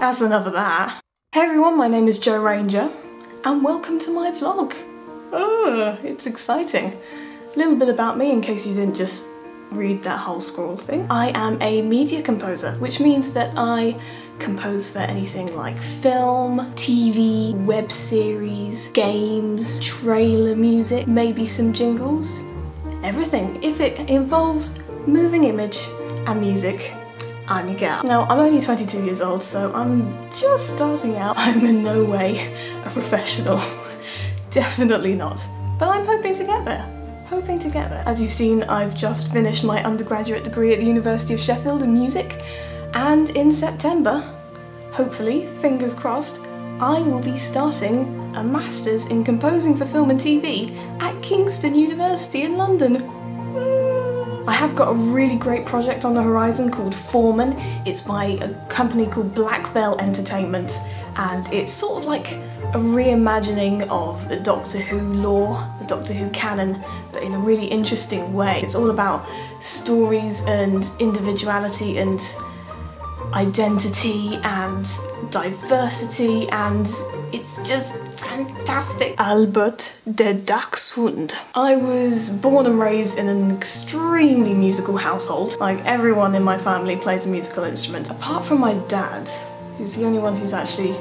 That's enough of that. Hey everyone, my name is Jo Ranger and welcome to my vlog. Oh, it's exciting. A little bit about me in case you didn't just read that whole scroll thing. I am a media composer, which means that I compose for anything like film, TV, web series, games, trailer music, maybe some jingles, everything. If it involves moving image and music, I'm your gal. Now, I'm only 22 years old, so I'm just starting out. I'm in no way a professional. Definitely not. But I'm hoping to get there. Hoping to get there. As you've seen, I've just finished my undergraduate degree at the University of Sheffield in music, and in September, hopefully, fingers crossed, I will be starting a master's in composing for film and TV at Kingston University in London. I have got a really great project on the horizon called Foreman. It's by a company called Bell Entertainment, and it's sort of like a reimagining of the Doctor Who lore, the Doctor Who canon, but in a really interesting way. It's all about stories and individuality and identity and diversity, and it's just fantastic. Albert the Dachshund. I was born and raised in an extremely musical household. Like, everyone in my family plays a musical instrument. Apart from my dad, who's the only one who's actually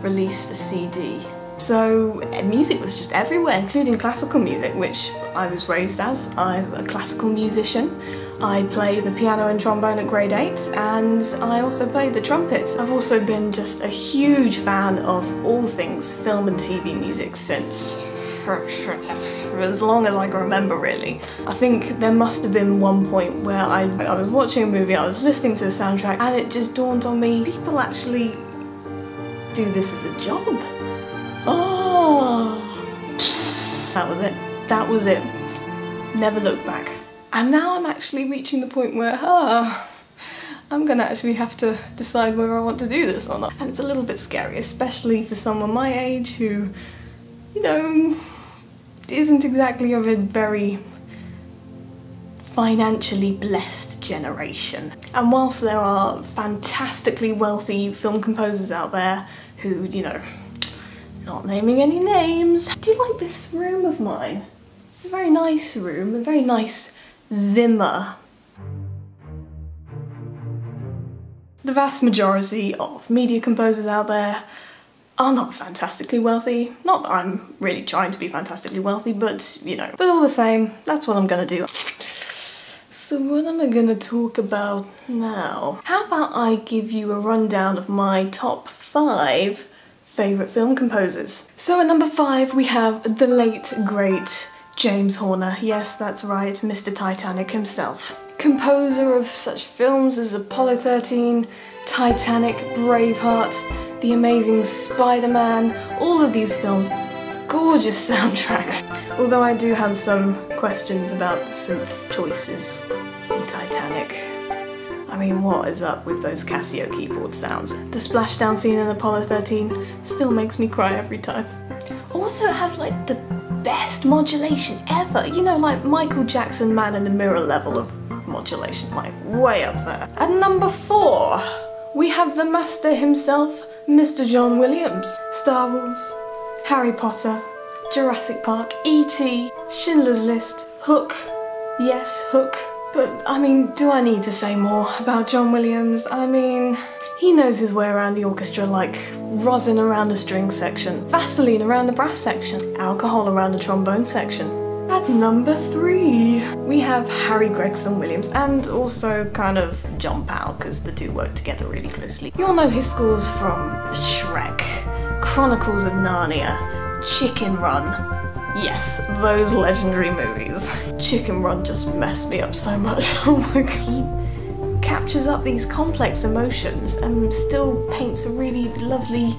released a CD. So music was just everywhere, including classical music, which I was raised as. I'm a classical musician. I play the piano and trombone at grade 8, and I also play the trumpet. I've also been just a huge fan of all things film and TV music since for as long as I can remember, really. I think there must have been one point where I was watching a movie, I was listening to a soundtrack, and it just dawned on me, people actually do this as a job. Oh! That was it. That was it. Never look back. And now I'm actually reaching the point where, I'm gonna actually have to decide whether I want to do this or not. And it's a little bit scary, especially for someone my age who, you know, isn't exactly of a very financially blessed generation. And whilst there are fantastically wealthy film composers out there who, you know, not naming any names. Do you like this room of mine? It's a very nice room, a very nice Zimmer. The vast majority of media composers out there are not fantastically wealthy. Not that I'm really trying to be fantastically wealthy, but you know. But all the same, that's what I'm gonna do. So what am I gonna talk about now? How about I give you a rundown of my top 5 favourite film composers? So at number 5 we have the late, great James Horner. Yes, that's right, Mr. Titanic himself. Composer of such films as Apollo 13, Titanic, Braveheart, The Amazing Spider-Man, all of these films, gorgeous soundtracks. Although I do have some questions about the synth choices in Titanic. I mean, what is up with those Casio keyboard sounds? The splashdown scene in Apollo 13 still makes me cry every time. Also, it has like the best modulation ever, you know, like Michael Jackson Man in the Mirror level of modulation, like way up there. At number 4, we have the master himself, Mr. John Williams. Star Wars, Harry Potter, Jurassic Park, E.T., Schindler's List, Hook, Yes, Hook. But, I mean, do I need to say more about John Williams? I mean, he knows his way around the orchestra like rosin around a string section, Vaseline around the brass section, alcohol around the trombone section. At number 3, we have Harry Gregson Williams, and also kind of John Powell, because the two work together really closely. You all know his scores from Shrek, Chronicles of Narnia, Chicken Run. Yes, those legendary movies. Chicken Run just messed me up so much, oh my god. He captures up these complex emotions and still paints a really lovely,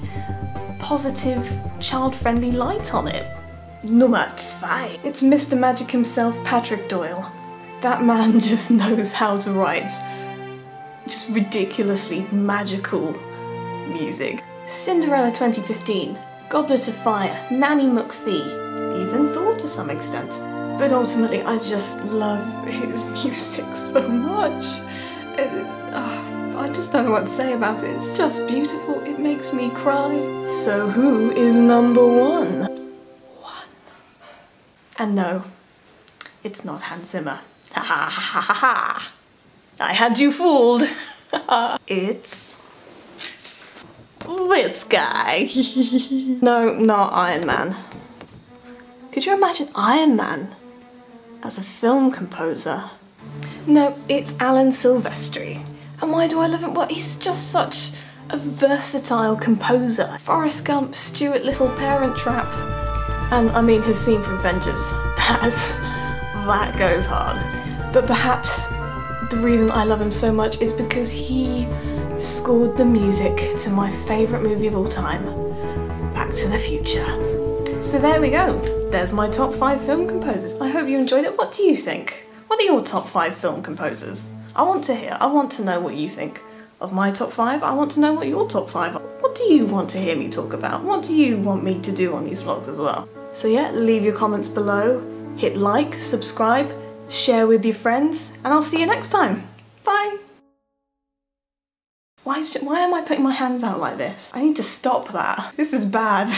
positive, child-friendly light on it. Number 2. It's Mr. Magic himself, Patrick Doyle. That man just knows how to write just ridiculously magical music. Cinderella 2015, Goblet of Fire, Nanny McPhee, even thought to some extent. But ultimately, I just love his music so much. I just don't know what to say about it. It's just beautiful. It makes me cry. So who is number 1? And no, it's not Hans Zimmer. Ha ha ha ha ha! I had you fooled. It's this guy. No, not Iron Man. Could you imagine Iron Man as a film composer? No, it's Alan Silvestri. And why do I love him? Well, he's just such a versatile composer. Forrest Gump, Stuart Little, Parent Trap. And I mean his theme from Avengers. That goes hard. But perhaps the reason I love him so much is because he scored the music to my favourite movie of all time, Back to the Future. So there we go. There's my top 5 film composers. I hope you enjoyed it. What do you think? What are your top 5 film composers? I want to hear. I want to know what you think of my top 5. I want to know what your top 5 are. What do you want to hear me talk about? What do you want me to do on these vlogs as well? So yeah, leave your comments below. Hit like, subscribe, share with your friends, and I'll see you next time. Bye! Why am I putting my hands out like this? I need to stop that. This is bad.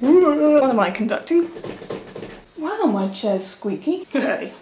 What am I conducting? Wow, my chair's squeaky.